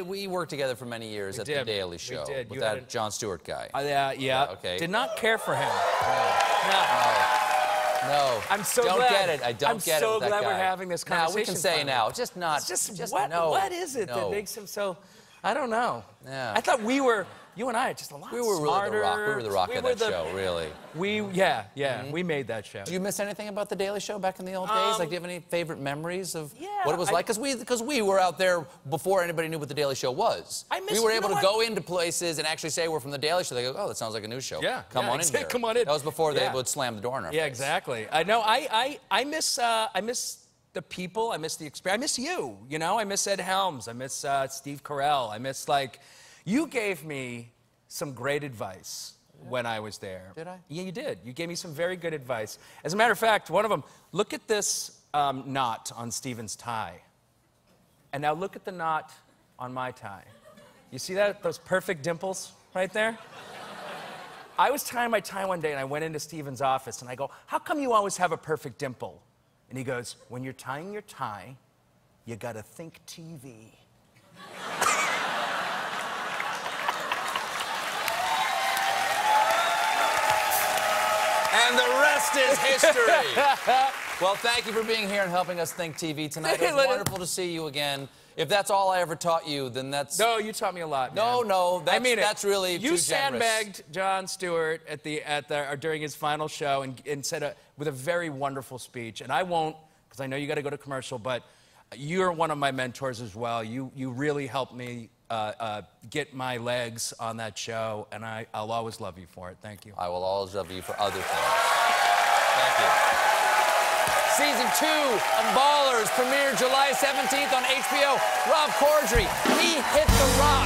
we worked together for many years at the Daily Show with that Jon Stewart guy. Yeah. Okay. Did not care for him. No. I'm so glad. Don't get it. I don't get it. I'm so glad we're having this conversation. Now we can say now. Just not. It's just no. What is it that makes him so? I don't know. Yeah. I thought we were. You and I are just a lot smarter. We were really the rock. We were the rock of that show, really. We made that show. Do you miss anything about the Daily Show back in the old days? Like, do you have any favorite memories of what it was like? Because we were out there before anybody knew what the Daily Show was. We were able to go into places and actually say we're from the Daily Show. They go, oh, that sounds like a news show. Yeah, come on in here. Come on in. That was before they would slam the door in our face. Exactly. I miss the people. I miss the experience. I miss you. You know, I miss Ed Helms. I miss Steve Carell. I miss You gave me some great advice when I was there. Did I? Yeah, you did. You gave me some very good advice. As a matter of fact, one of them, look at this knot on Steven's tie. And now look at the knot on my tie. You see that? Those perfect dimples right there? I was tying my tie one day, and I went into Steven's office, and I go, how come you always have a perfect dimple? And he goes, when you're tying your tie, you gotta think TV. And the rest is history. Well, thank you for being here and helping us think TV tonight. It was wonderful to see you again. If that's all I ever taught you, then that's... No, you taught me a lot, man. No, that's, I mean, that's really too generous. You sandbagged Jon Stewart during his final show and said with a very wonderful speech, and I won't, because I know you got to go to commercial, but you're one of my mentors as well. You really helped me get my legs on that show, and I'll always love you for it. Thank you. I will always love you for other things. Thank you. Season 2 of Ballers premiered July 17th on HBO. Rob Corddry, he hit the rock.